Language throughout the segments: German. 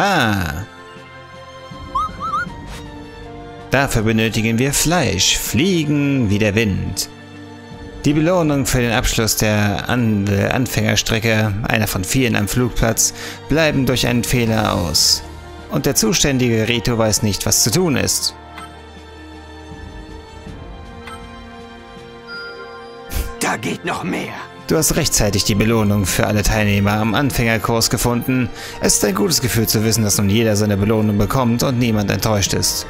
Aha. Dafür benötigen wir Fleisch, Fliegen wie der Wind. Die Belohnung für den Abschluss der Anfängerstrecke, einer von vielen am Flugplatz, bleiben durch einen Fehler aus. Und der zuständige Rito weiß nicht, was zu tun ist. Da geht noch mehr. Du hast rechtzeitig die Belohnung für alle Teilnehmer am Anfängerkurs gefunden. Es ist ein gutes Gefühl zu wissen, dass nun jeder seine Belohnung bekommt und niemand enttäuscht ist.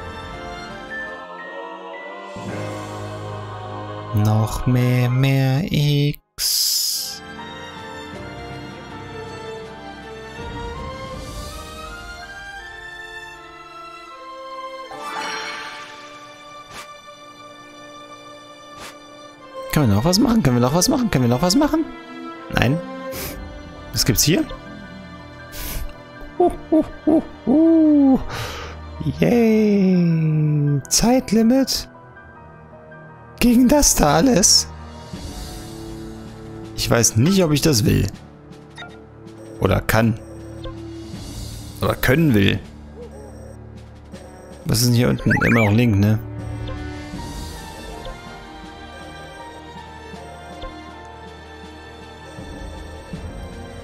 Noch mehr X. Können wir noch was machen? Können wir noch was machen? Können wir noch was machen? Nein. Was gibt's hier? Yay. Zeitlimit. Gegen das da alles? Ich weiß nicht, ob ich das will. Oder kann. Oder können will. Was ist denn hier unten? Immer noch Link, ne?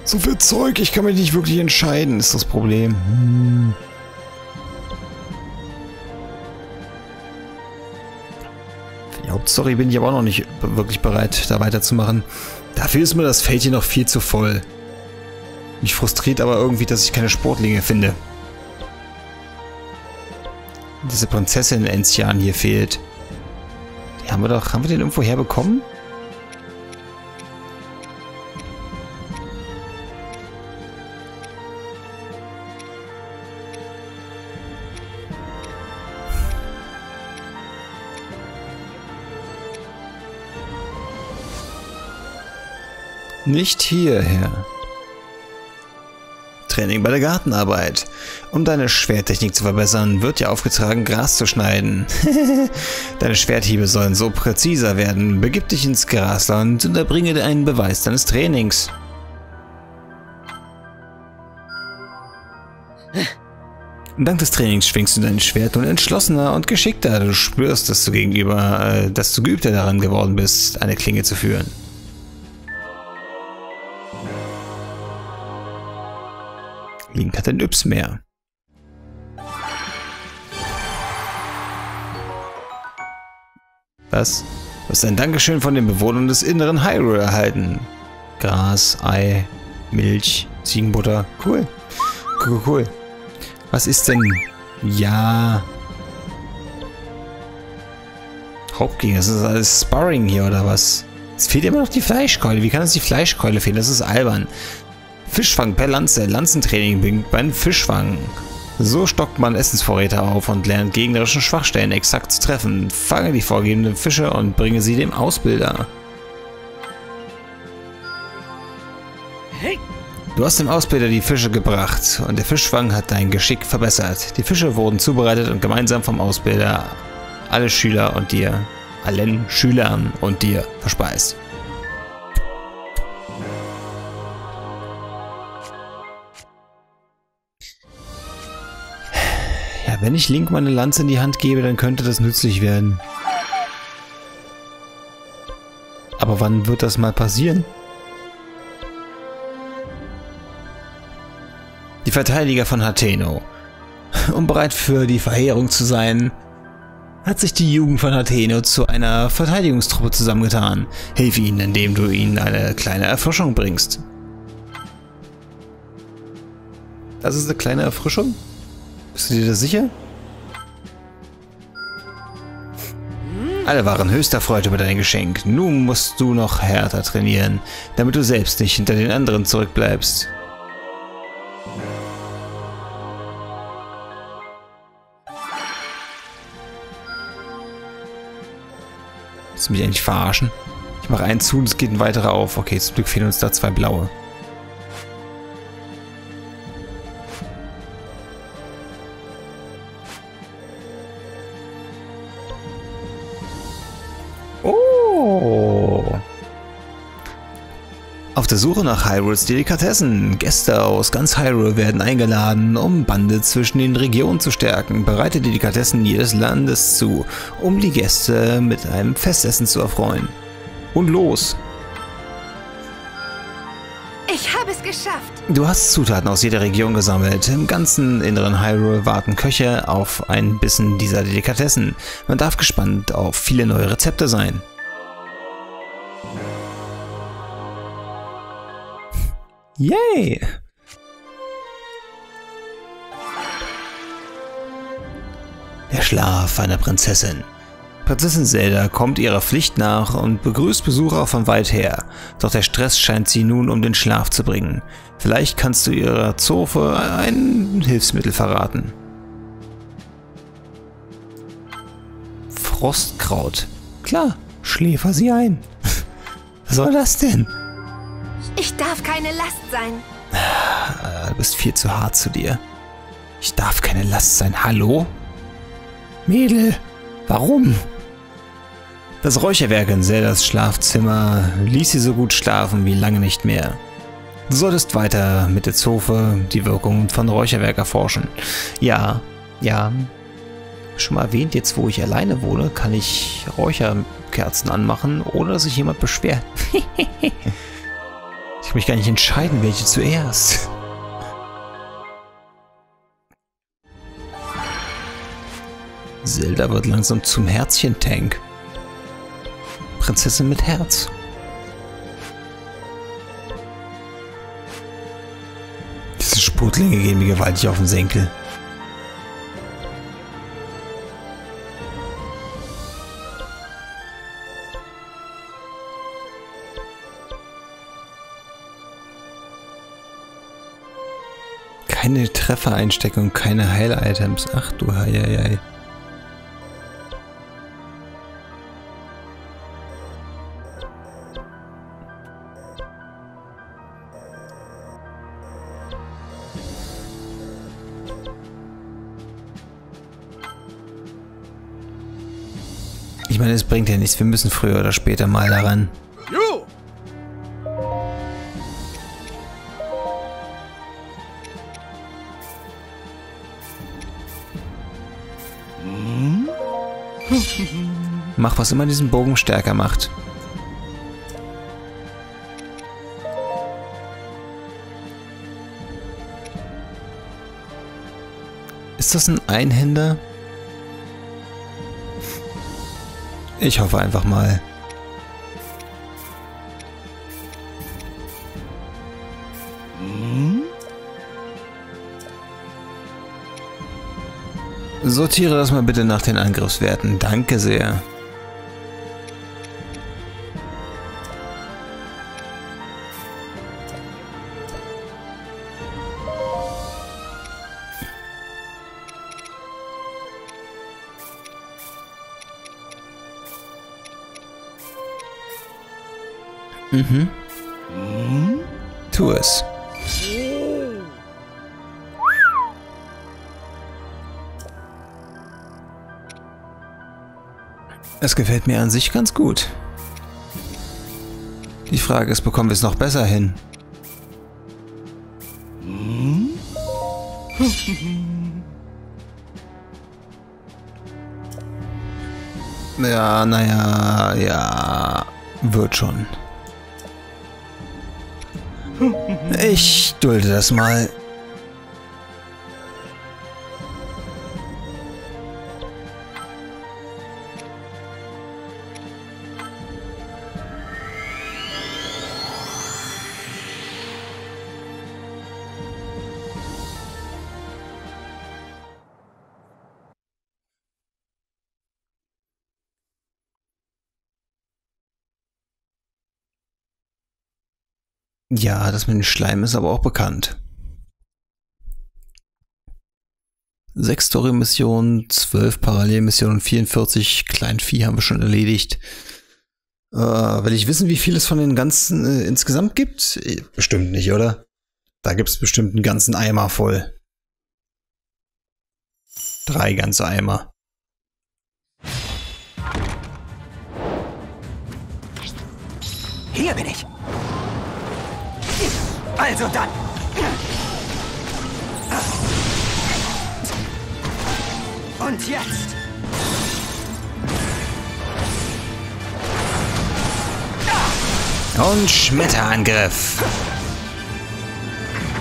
So viel Zeug, ich kann mich nicht wirklich entscheiden, ist das Problem. Sorry, bin ich aber auch noch nicht wirklich bereit, da weiterzumachen. Dafür ist mir das Feld hier noch viel zu voll. Mich frustriert aber irgendwie, dass ich keine Sportlinge finde. Diese Prinzessin in Enzian hier fehlt. Die haben wir doch... Haben wir den irgendwo herbekommen? Nicht hierher. Training bei der Gartenarbeit. Um deine Schwerttechnik zu verbessern, wird dir aufgetragen, Gras zu schneiden. Deine Schwerthiebe sollen so präziser werden. Begib dich ins Grasland und erbringe dir einen Beweis deines Trainings. Dank des Trainings schwingst du dein Schwert nun entschlossener und geschickter. Du spürst, dass du geübter daran geworden bist, eine Klinge zu führen. Link hat ein Yps mehr. Was? Du hast ein Dankeschön von den Bewohnern des inneren Hyrule erhalten. Gras, Ei, Milch, Ziegenbutter. Cool. Cool. Was ist denn... Ja... Hauptgegner, das ist alles Sparring hier, oder was? Es fehlt immer noch die Fleischkeule. Wie kann es die Fleischkeule fehlen? Das ist albern. Fischfang per Lanze. Lanzentraining beginnt beim Fischfang. So stockt man Essensvorräte auf und lernt gegnerischen Schwachstellen exakt zu treffen. Fange die vorgegebenen Fische und bringe sie dem Ausbilder. Du hast dem Ausbilder die Fische gebracht und der Fischfang hat dein Geschick verbessert. Die Fische wurden zubereitet und gemeinsam vom Ausbilder allen Schülern und dir verspeist. Wenn ich Link meine Lanze in die Hand gebe, dann könnte das nützlich werden. Aber wann wird das mal passieren? Die Verteidiger von Hateno. Um bereit für die Verheerung zu sein, hat sich die Jugend von Hateno zu einer Verteidigungstruppe zusammengetan. Hilf ihnen, indem du ihnen eine kleine Erfrischung bringst. Das ist eine kleine Erfrischung? Bist du dir das sicher? Alle waren höchst erfreut über dein Geschenk. Nun musst du noch härter trainieren, damit du selbst nicht hinter den anderen zurückbleibst. Willst du mich eigentlich verarschen? Ich mache einen zu und es geht ein weiterer auf. Okay, zum Glück fehlen uns da zwei blaue. auf der Suche nach Hyrules Delikatessen. Gäste aus ganz Hyrule werden eingeladen, um Bande zwischen den Regionen zu stärken. Bereite Delikatessen jedes Landes zu, um die Gäste mit einem Festessen zu erfreuen. Und los! Ich habe es geschafft! Du hast Zutaten aus jeder Region gesammelt. Im ganzen inneren Hyrule warten Köche auf ein Bissen dieser Delikatessen. Man darf gespannt auf viele neue Rezepte sein. Yay! Der Schlaf einer Prinzessin. Prinzessin Zelda kommt ihrer Pflicht nach und begrüßt Besucher von weit her, doch der Stress scheint sie nun um den Schlaf zu bringen. Vielleicht kannst du ihrer Zofe ein Hilfsmittel verraten. Frostkraut. Klar, schläfer sie ein. Was soll das denn? Ich darf keine Last sein. Du bist viel zu hart zu dir. Ich darf keine Last sein. Hallo? Mädel, warum? Das Räucherwerk in Zeldas Schlafzimmer ließ sie so gut schlafen wie lange nicht mehr. Du solltest weiter mit der Zofe die Wirkung von Räucherwerk erforschen. Ja. Schon mal erwähnt, jetzt wo ich alleine wohne, kann ich Räucherkerzen anmachen, ohne dass sich jemand beschwert. Ich kann mich gar nicht entscheiden, welche zuerst. Zelda wird langsam zum Herzchen-Tank. Prinzessin mit Herz. Diese Spurtlinge gehen mir gewaltig auf den Senkel. Keine Treffereinsteckung, keine Heil-Items. Ach du Heieiei. Ich meine, es bringt ja nichts. Wir müssen früher oder später mal daran. Mach, was immer diesen Bogen stärker macht. Ist das ein Einhänder? Ich hoffe einfach mal. Sortiere das mal bitte nach den Angriffswerten. Danke sehr. Mhm. Tu es. Es gefällt mir an sich ganz gut. Die Frage ist, bekommen wir es noch besser hin? Ja, naja, ja, wird schon. Ich dulde das mal. Ja, das mit dem Schleim ist aber auch bekannt. 6 Story-Missionen, 12 Parallelmissionen und 44 Kleinvieh haben wir schon erledigt. Will ich wissen, wie viel es von den ganzen insgesamt gibt? Bestimmt nicht, oder? Da gibt es bestimmt einen ganzen Eimer voll. 3 ganze Eimer. Hier bin ich. Also dann! Und jetzt! Und Schmetterangriff.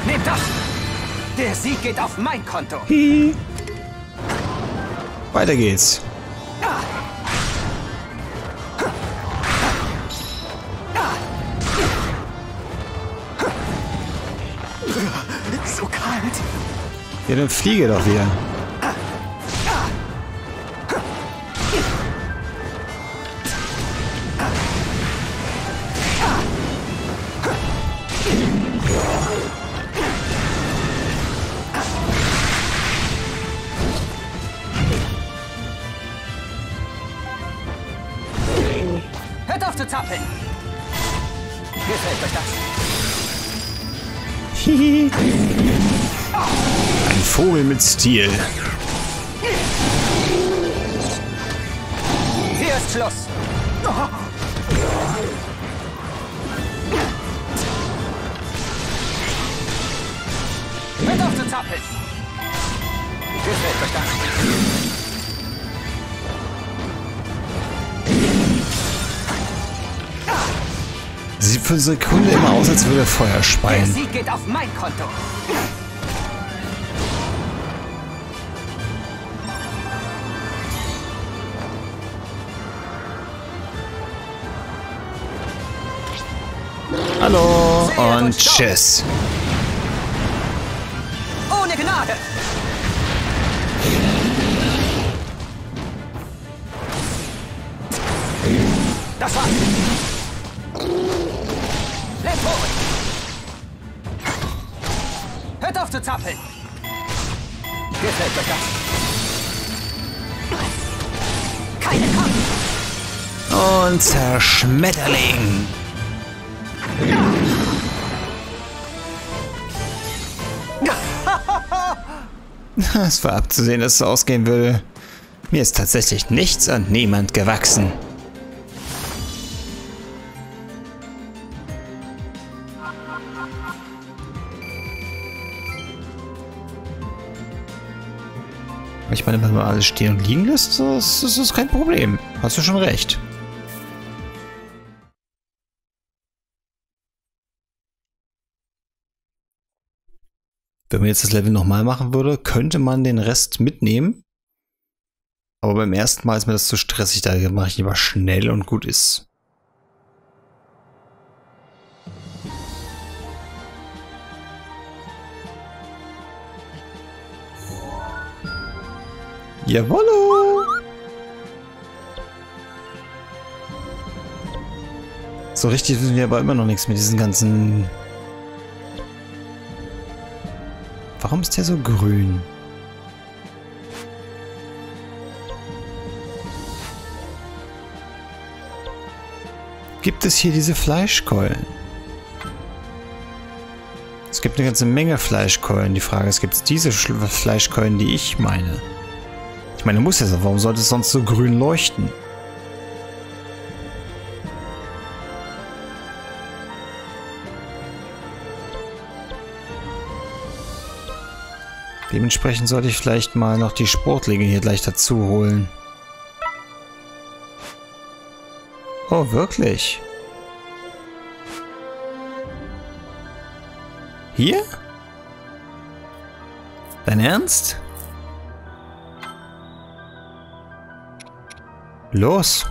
Nehmt das! Der Sieg geht auf mein Konto. Hihi. Weiter geht's. So kalt. Ja, dann fliege doch wieder. Ein Vogel mit Stil. Hier ist Schluss. Mit auf den Zappel. Gefällt euch das? Sieht für eine Sekunde immer aus, als würde Feuer speien. Der Sieg geht auf mein Konto. Hallo und tschüss. Ohne Gnade. Das war's. Lebt hoch. Hört auf zu zappeln. Gefällt euch das? Keine Kampf. Und zerschmetterling. Es war abzusehen, dass es ausgehen würde. Mir ist tatsächlich nichts und niemand gewachsen. Ich meine, wenn man alles stehen und liegen lässt, das ist kein Problem. Hast du schon recht. Wenn man jetzt das Level nochmal machen würde, könnte man den Rest mitnehmen. Aber beim ersten Mal ist mir das zu stressig, da mache ich lieber schnell und gut ist. Jawollo! So richtig wissen wir aber immer noch nichts mit diesen ganzen... Warum ist der so grün? Gibt es hier diese Fleischkeulen? Es gibt eine ganze Menge Fleischkeulen. Die Frage ist, gibt es diese Fleischkeulen, die ich meine? Ich meine, muss ja so. Warum sollte es sonst so grün leuchten? Dementsprechend sollte ich vielleicht mal noch die Sportlinge hier gleich dazu holen. Oh, wirklich? Hier? Dein Ernst? Los!